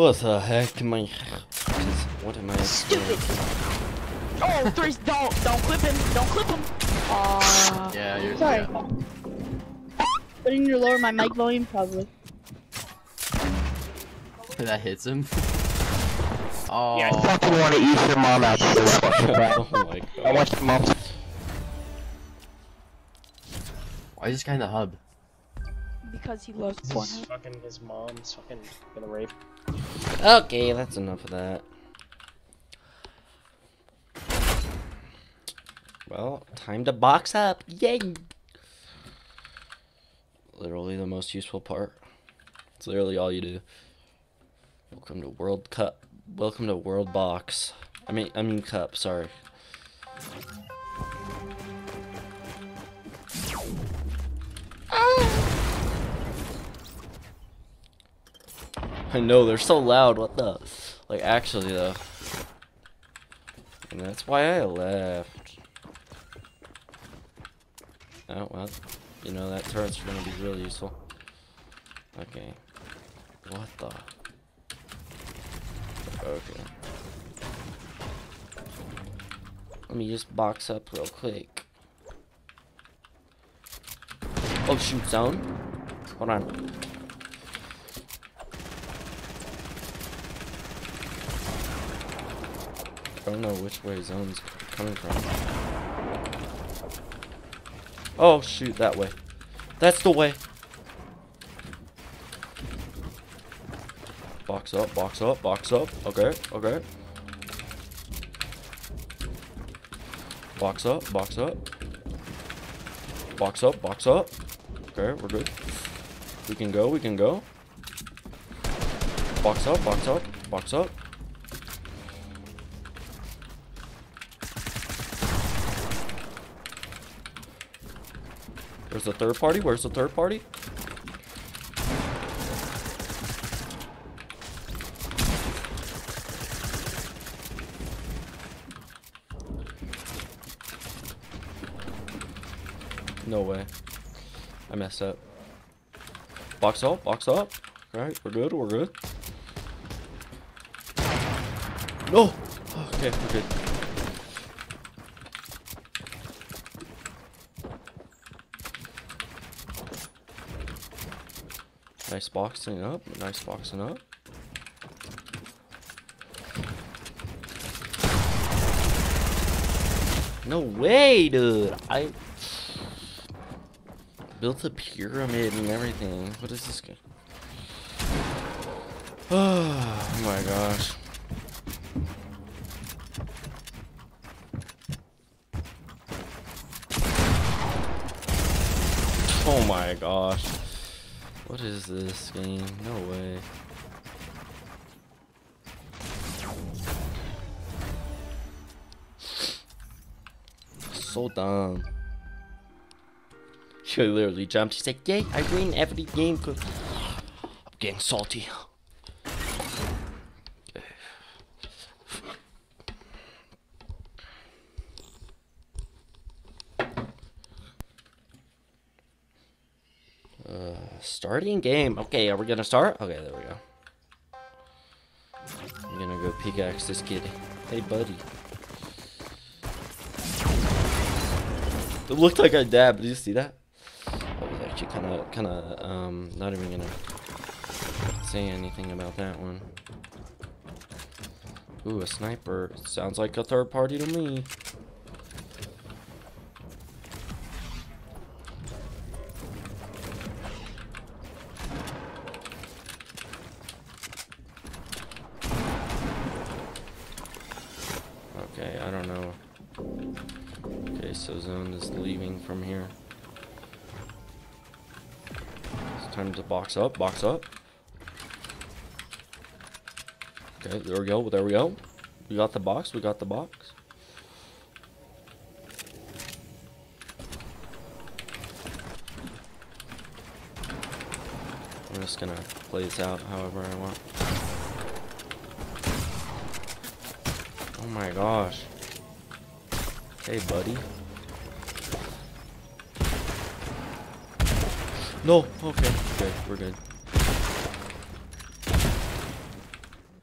What the heck am I? What am I? Stupid! Oh, Threes, don't clip him! Don't clip him! Yeah, you're sorry. Yeah. Putting your lower my mic volume probably. That hits him. Oh. Yeah, I fucking want to eat your mom out. Oh my god. I watched the mom. Why is this guy in the hub? Because he loves Fortnite. Fucking his mom's fucking gonna rape. Okay, that's enough of that. Well, time to box up. Yay! Literally the most useful part. It's literally all you do. Welcome to World Cup. Welcome to World Box. I mean Cup, sorry. I know, they're so loud, what the? Like, actually, though. And that's why I left. Oh, well. You know, that turret's gonna be really useful. Okay. What the? Okay. Let me just box up real quick. Oh shoot, zone. Hold on. I don't know which way zone's coming from. Oh shoot, that way. That's the way. Box up, box up, box up. Okay, okay. Box up, box up. Box up, box up. Okay, we're good. We can go, we can go. Box up, box up, box up. Where's the third party? Where's the third party? No way. I messed up. Box up, box up. Alright, we're good, we're good. No! Okay, we're good. Nice boxing up, nice boxing up. No way, dude! I built a pyramid and everything. What is this guy? Oh my gosh. Oh my gosh. What is this game? No way. So dumb. She literally jumped. She's like, yay, I win every game. I'm getting salty. Starting game. Okay, are we gonna start? Okay, there we go. I'm gonna go pickaxe this kid. Hey, buddy. It looked like I dabbed. Did you see that? Kinda, not even gonna say anything about that one. Ooh, a sniper. Sounds like a third party to me. Okay, I don't know. Okay, so zone is leaving from here. Time to box up, box up. Okay, there we go, there we go. We got the box, we got the box. I'm just gonna play this out however I want. Oh my gosh. Hey, buddy. No, okay, we're good.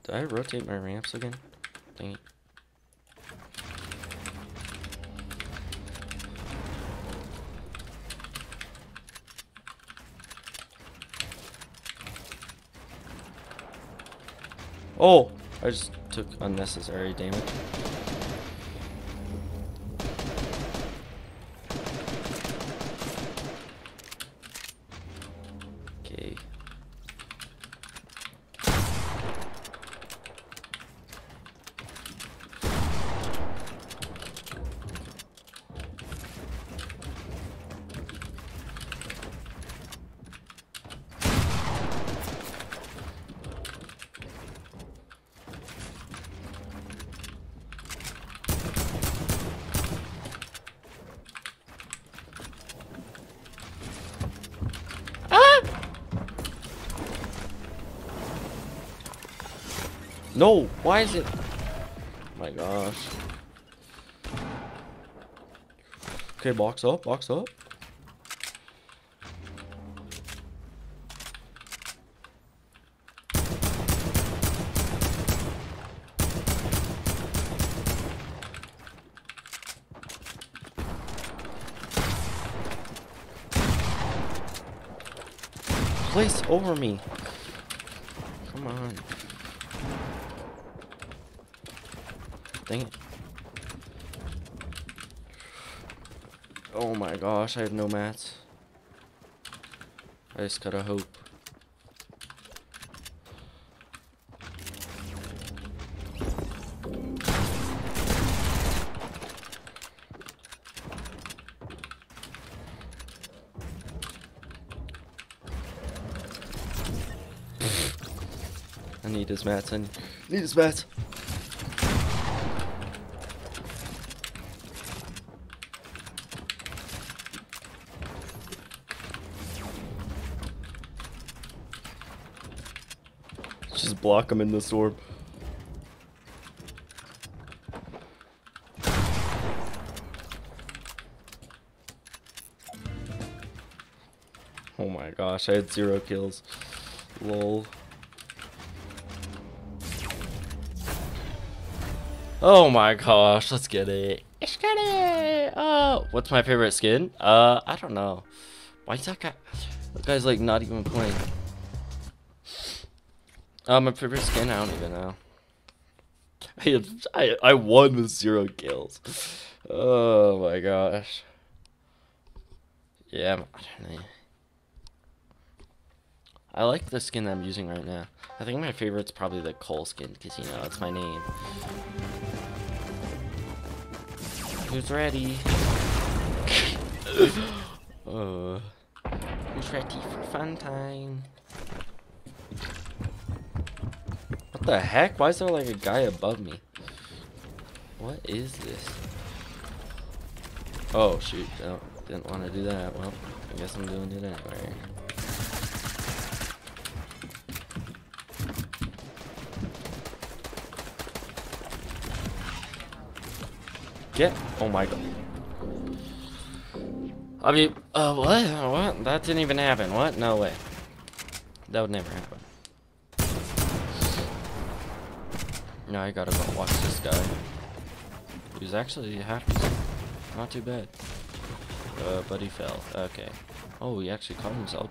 Did I rotate my ramps again? Dang it. Oh! I just took unnecessary damage. Okay. No! Why is it? Oh my gosh. Okay, box up, box up. Place over me. Come on. Dang it. Oh my gosh, I have no mats. I just gotta hope. I need his mats, I need his mats. Just block him in the orb. Oh my gosh, I had 0 kills. Lol. Oh my gosh, let's get it. Let's get it! Oh, what's my favorite skin? I don't know. Why is that guy? That guy's like not even playing. My favorite skin, I don't even know. I won with 0 kills. Oh my gosh. Yeah, I don't know. I like the skin that I'm using right now. I think my favorite's probably the Cole skin, because, you know, it's my name. Who's ready? Who's ready for fun time? What the heck? Why is there like a guy above me? What is this? Oh shoot, I didn't want to do that. Well, I guess I'm doing it anyway. Get, oh my god. I mean, what? That didn't even happen. What? No way. That would never happen. No, I gotta go watch this guy. He's actually happy. Not too bad. But he fell. Okay. Oh, he actually caught himself.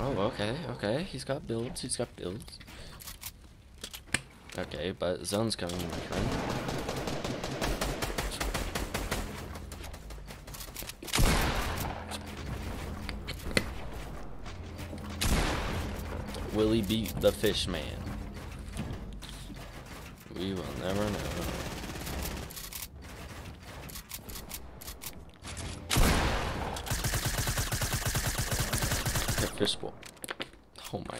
Oh, okay, okay. He's got builds. He's got builds. Okay, but zone's coming, my friend. Will he beat the fish man? We will never know. The fish boy. Oh my.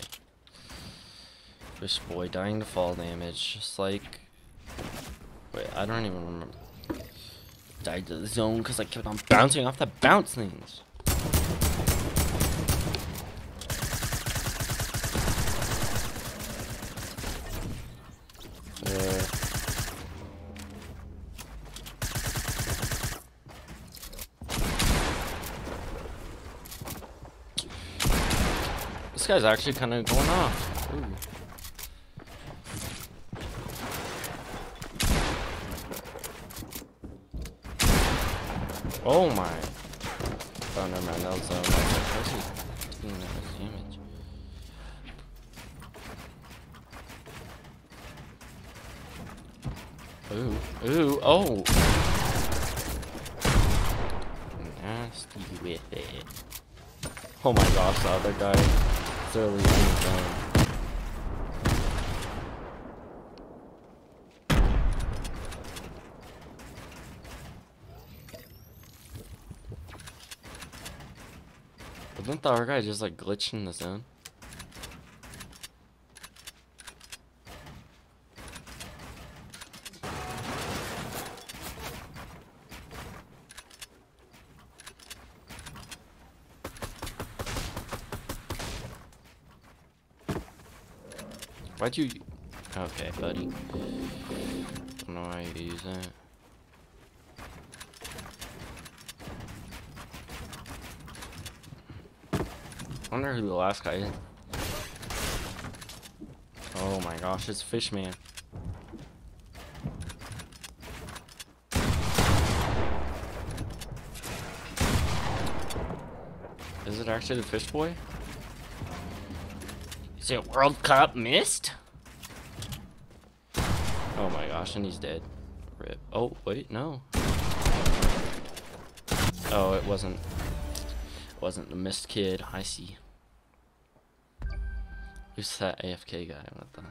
Fish boy dying to fall damage. Just like. Wait, I don't even remember. Died to the zone because I kept on bouncing off the bounce things. This guy's actually kind of going off. Ooh. Oh my. Oh, never mind. That was doing that much damage. Ooh, ooh, oh! Nasty with it. Oh my gosh, the other guy is really in his own. Didn't the other guy just like glitch in the zone? Why'd you? Okay, buddy. I don't know why you use that. I wonder who the last guy is. Oh my gosh, it's Fishman. Is it actually the Fish Boy? Is it World Cup missed? Oh my gosh, and he's dead. Rip. Oh, wait, no. Oh, it wasn't. It wasn't the missed kid. I see. Who's that AFK guy? What the?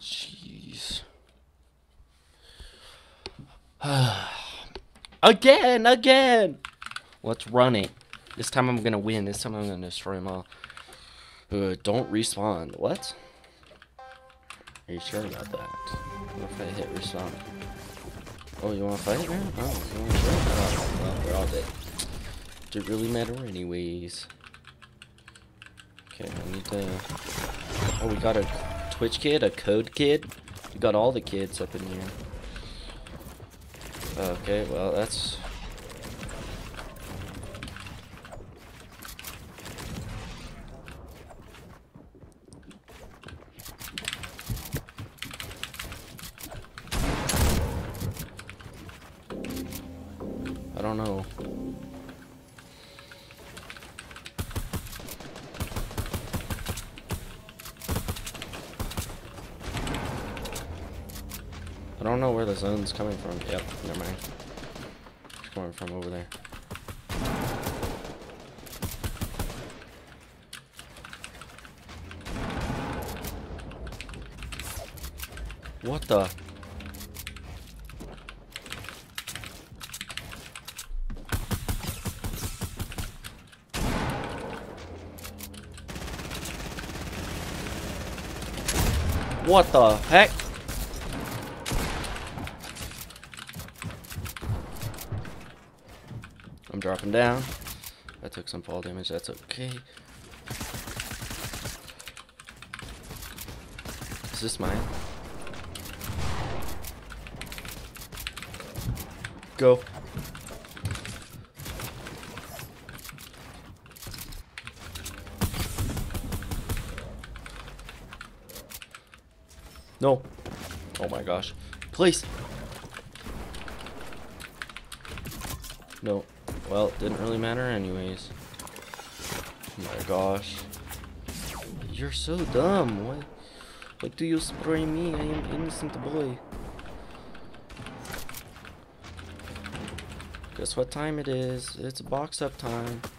Jeez. Again! Let's run it. This time I'm gonna win. This time I'm gonna destroy them all. Don't respawn. What? Are you sure about that? What if I hit respawn? Oh, you wanna fight now? Oh, you wanna fight? Oh, well, we're all dead. Does it really matter anyways? Okay, I need to... Oh, we got a Twitch kid, a code kid. We got all the kids up in here. Okay, well, that's... I don't know. I don't know where the zone's coming from. Yep, never mind. It's coming from over there. What the? What the heck? Dropping down. I took some fall damage. That's okay. Is this mine? Go. No. Oh my gosh. Please. No. Well, it didn't really matter anyways. Oh my gosh. You're so dumb. Why do you spray me? I am innocent boy. Guess what time it is? It's box up time.